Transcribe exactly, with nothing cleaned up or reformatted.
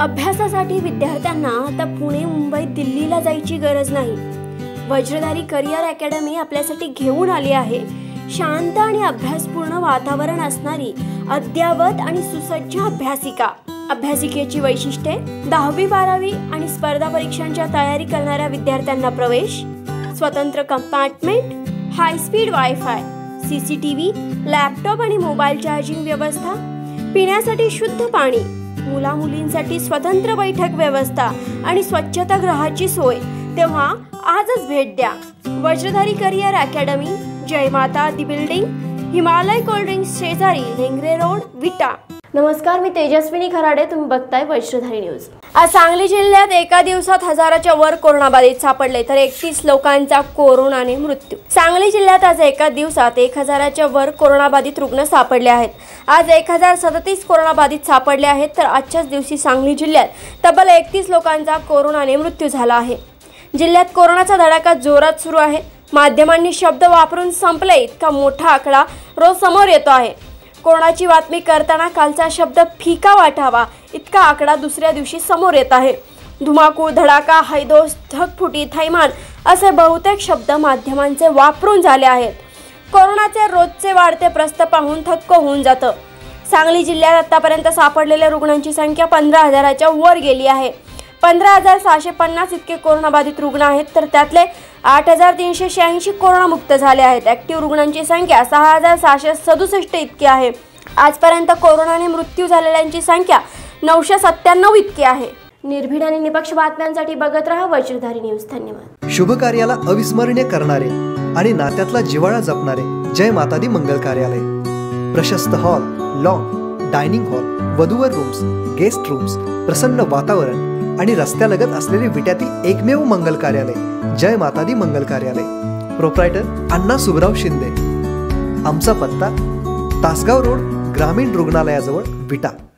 अभ्यासासाठी विद्यार्थ्यांना आता पुणे, मुंबई, दिल्लीला जायची गरज नाही। वज्रधारी करियर अकादमी आपल्यासाठी घेऊन आली आहे शांत आणि अभ्यासपूर्ण वातावरण असणारी अद्यावत आणि सुसज्ज अभ्यासिका। अभ्यासिकेची वैशिष्ट्ये दहावी, बारावी आणि स्पर्धा परीक्षांच्या तयारी करणाऱ्या विद्यार्थ्यांना प्रवेश, स्वतंत्र compartment, high speed wifi, CCTV, laptop आणि मोबाईल चार्जिंग व्यवस्था, पिण्यासाठी शुद्ध पाणी, मुला मुलींसाठी स्वतंत्र बैठक व्यवस्था आणि स्वच्छतागृहाची सोय। तेव्हा आजच भेट द्या वज्रधारी करियर अकादमी, जय माता दी बिल्डिंग, हिमालय कोल्ड ड्रिंक्स शेजारी, लेंगरे रोड, विटा। नमस्कार, मी तेजस्विनी खराडे, तुम्ही बघताय वज्रधारी न्यूज। आज सांगली जिल्ह्यात एका दिवसात हजाराच्या वर कोरोनाबाधित सापडले तर एकतीस लोकांचा कोरोनाने मृत्यू। सांगली जिल्ह्यात आज एका दिवसात एक हजाराच्या वर कोरोनाबाधित रुग्ण सापडले आहेत। आज एक हजार सदतीस कोरोनाबाधित सापडले आहेत तर आजच्याच दिवशी सांगली जिल्ह्यात तब्बल एकतीस लोकांचा कोरोनाने मृत्यू झाला आहे। जिल्ह्यात कोरोनाचा धडाका जोरात सुरू आहे। माध्यमांनी शब्द वापरून संपले इतका मोठा आकडा रोज समोर येतो आहे। कोरोनाची बातमी करताना कालचा शब्द फिका वाटावा इतका आकडा दुसऱ्या दिवशी समोर येत आहे। धुमाकूळ, धडाका, हैदोस, धगफुटी, थैमान असे बहुतेक शब्द माध्यमांचे वापरून झाले आहेत। कोरोनाचे रोजचे वाढते प्रस्त पाहून थक्क होऊन जातं। सांगली जिल्ह्यात आतापर्यंत सापडलेल्या रुग्णांची संख्या पंधरा हजाराच्या वर गेली आहे। पंधरा हजार सहाशे पन्नास इतके कोरोनाबाधित रुग्ण आहेत तर त्यातले आठ हजार तीनशे शहाऐंशी कोरोनामुक्त झाले आहेत। ॲक्टिव्ह रुग्णांची संख्या सहा हजार सहाशे सदुसष्ट इतकी आहे। आजपर्यंत कोरोनाने मृत्यू झालेल्यांची संख्या नऊशे सत्त्याण्णव इतकी आहे। निर्भीड आणि निपक्ष बातम्यांसाठी बघत राहा वज्रधारी न्यूज। धन्यवाद। शुभ कार्याला अविस्मरणीय करणारे आणि नात्यातला जिव्हाळा जपणारे जय माता दी मंगल कार्यालय। प्रशस्त हॉल, लॉन, डायनिंग हॉल, वधूवर रूम्स, गेस्ट रूम्स, प्रसन्न वातावरण आणि रस्त्यालगत असलेले विट्यातील एकमेव मंगल कार्यालय जय माता दी मंगल कार्यालय। प्रोप्रायटर अण्णा सुबराव शिंदे। आमचा पत्ता तासगाव रोड, ग्रामीण रुग्णालयाजवळ, विटा।